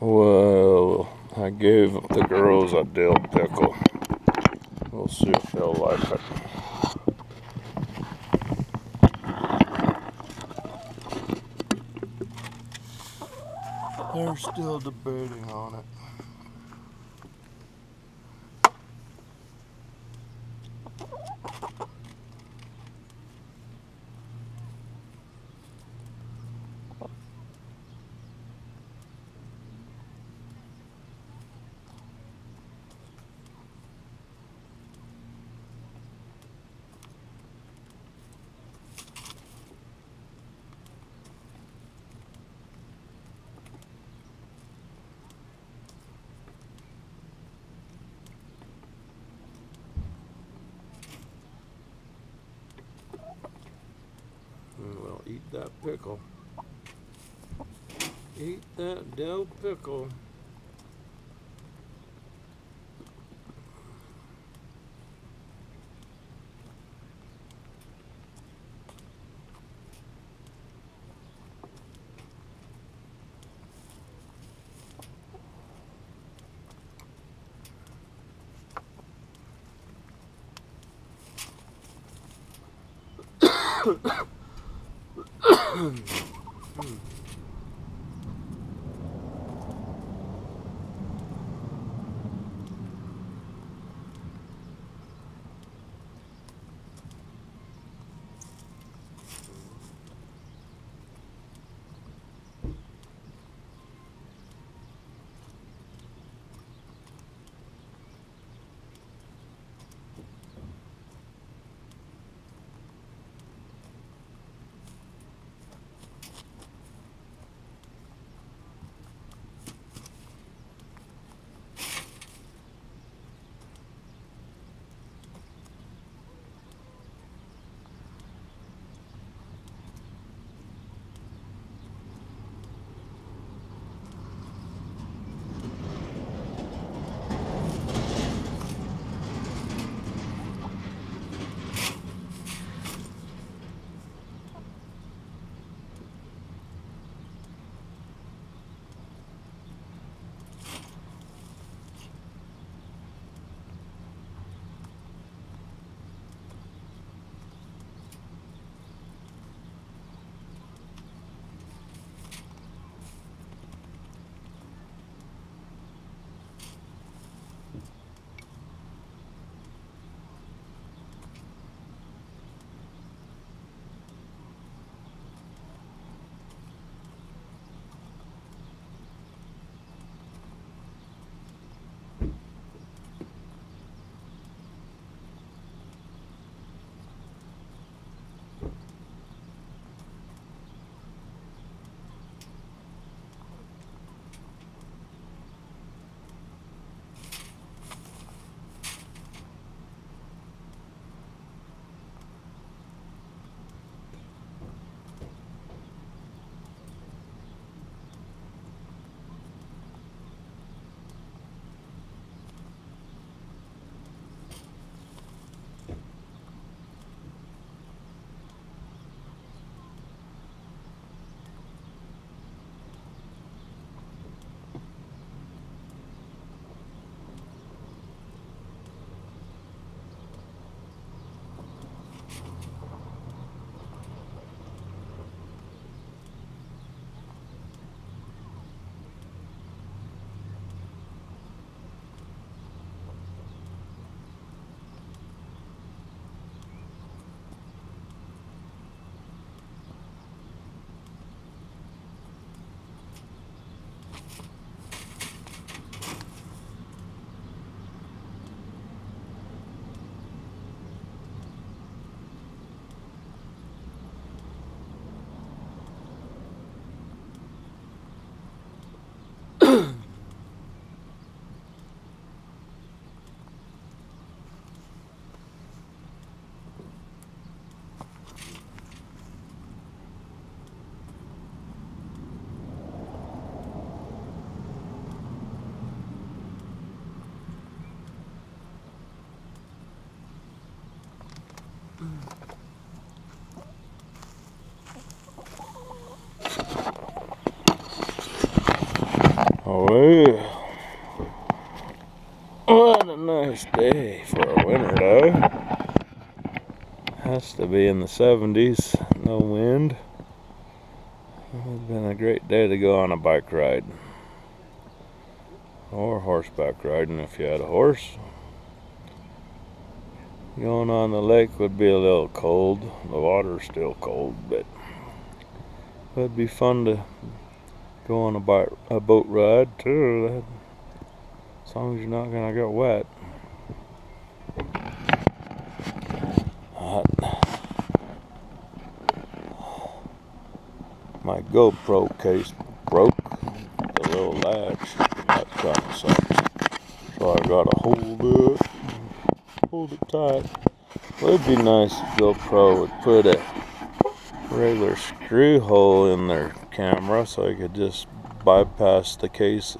Whoa, I gave the girls a dill pickle. We'll see if they'll like it. They're still debating on it. Eat that pickle. Eat that dill pickle. Well, what a nice day for a winter though. Has to be in the 70s, no wind. It's been a great day to go on a bike ride. Or horseback riding if you had a horse. Going on the lake would be a little cold. The water's still cold, but it would be fun to go on a boat ride too. As long as you're not gonna get wet. My GoPro case broke. The little latch. That kind of sucks. So I gotta hold it. Hold it tight. Well, it'd be nice if GoPro would put a regular screw hole in their camera so I could just bypass the case.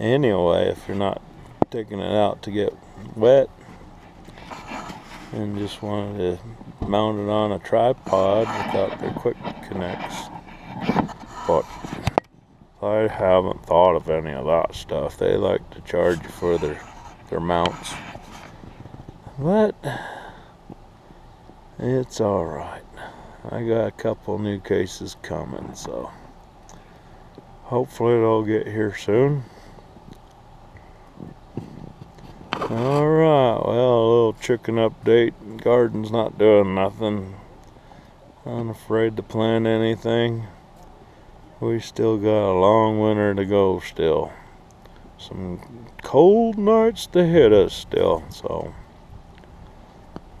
Anyway, if you're not taking it out to get wet and just wanted to mount it on a tripod without the quick connects, but I haven't thought of any of that stuff. They like to charge you for their mounts, but it's alright. I got a couple new cases coming, so hopefully it'll get here soon. Alright, well, a little chicken update. Garden's not doing nothing. Not afraid to plant anything. We still got a long winter to go still. Some cold nights to hit us still, so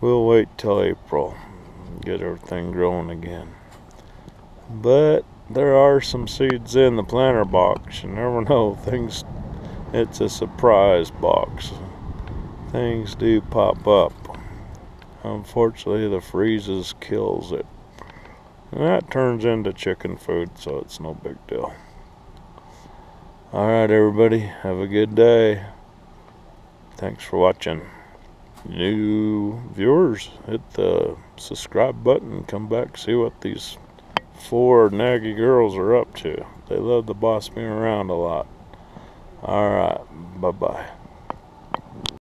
we'll wait till April and get everything growing again. But there are some seeds in the planter box. You never know, things, it's a surprise box. Things do pop up. Unfortunately, the freezes kills it. And that turns into chicken food, so it's no big deal. Alright, everybody. Have a good day. Thanks for watching. New viewers, hit the subscribe button. Come back, see what these four naggy girls are up to. They love to boss me around a lot. Alright. Bye-bye.